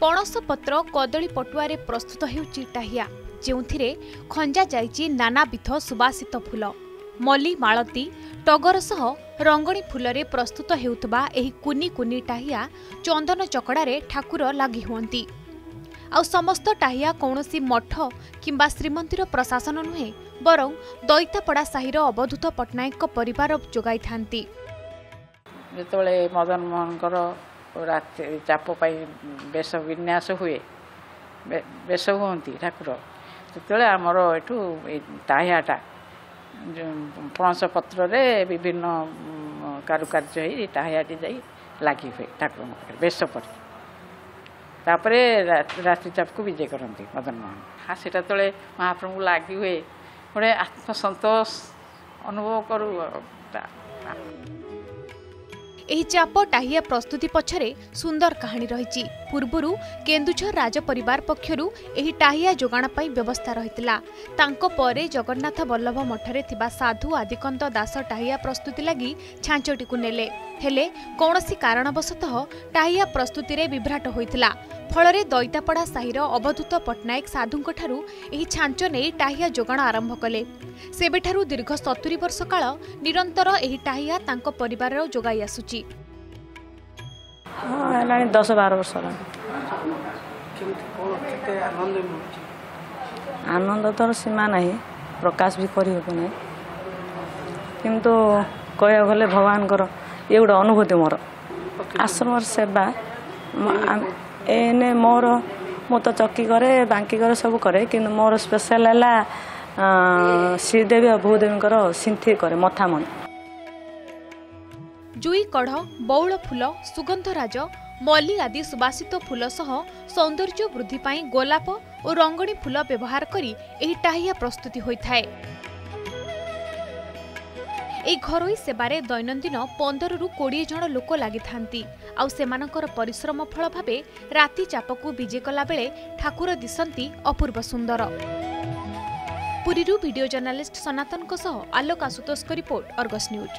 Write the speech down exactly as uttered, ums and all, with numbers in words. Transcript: पणस पत्र कदली पटुआरे प्रस्तुत हेउची ଟାହିଆ, जेउथिरे खंजा जायची नानाविध सुवासित फूल। मल्ली, मालती, टगर सह रंगणी फूलरे प्रस्तुत हेउतबा एही कुनी कुनी ଟାହିଆ चंदन चकड़ारे ठाकुर लागि हुअंती। आउ समस्त ଟାହିଆ कौनसी मठ किंबा श्रीमंदिर प्रशासन नुहे, बरं दैतापड़ा साहिर अवधूत पट्टनायक परिवार जोगाई थांती। जेतबेले मदनमोहनकर रात चाप पाई बेश विन्यास हुए, बेश हुअंती ठाकुर, सेतबेले आमर एठू ଟାହିଆଟା पणस पत्र रे विभिन्न कारुकार्य होई ଟାହିଆଟି जाई लागि हुए ठाकुर बेश परि तापरे रात्रि चाप को विजय करती मदनमोहन। हाँ, सेटा तले महाप्रभु लगी हुए गोटे आत्मसंतोष अनुभव करू। एही चाप ଟାହିଆ प्रस्तुति पछरे सुंदर कहानी रही। पूर्वरु केन्दुझर राज परिवार पक्षरु एही ଟାହିଆ जोगाण पाई व्यवस्था रहितला। तांको परे जगन्नाथबल्लभ मठरे थिबा साधु आदिकन्द दास ଟାହିଆ प्रस्तुति लागी छांचटीकु नेले, हेले कौनसी कारणवशतः ଟାହିଆ प्रस्तुति रे विभ्राट होइतला। फलरे दैतापड़ा साहिर अवधूत पट्टनायक साधुंक ठारु एही छांचो नेई ଟାହିଆ जोगाण आरंभ कले। सेबेठारु दीर्घ सत्तुरी वर्ष काल निरंतर एही ଟାହିଆ तांको परिवारर जोगाई आसुची। हाँ, दस बार वर्ष आनंद तो सीमा ना प्रकाश भी करना किंतु कह गले भगवान ये गोटे अनुभूति मोर आश्रम सेवा एने मोर मु तो चकी करे बांकी करे सब करे कि मोर स्पेशल है श्रीदेवी और भूदेवी सिंथी करे मथा मन जुई कढ़ बौल फूल सुगंधराज मल्ली आदि सुवासित फूल सह सौंदर्य वृद्धि पाई गोलाप और रंगणी फूल व्यवहार करी एही ଟାହିଆ प्रस्तुति होइथाए। एही घरोई सेवारे दैनंदिन पंदर रु बीस जन लोक लागि थांती। आउ सेमानकर परिश्रम फल भावे राति चापकु विजय कला बेले ठाकुर दिसंती अपूर्व सुंदर। पुरी रु वीडियो जर्नालिस्ट सनातन को सह आलोक आशुतोष को रिपोर्ट, अर्गस न्यूज।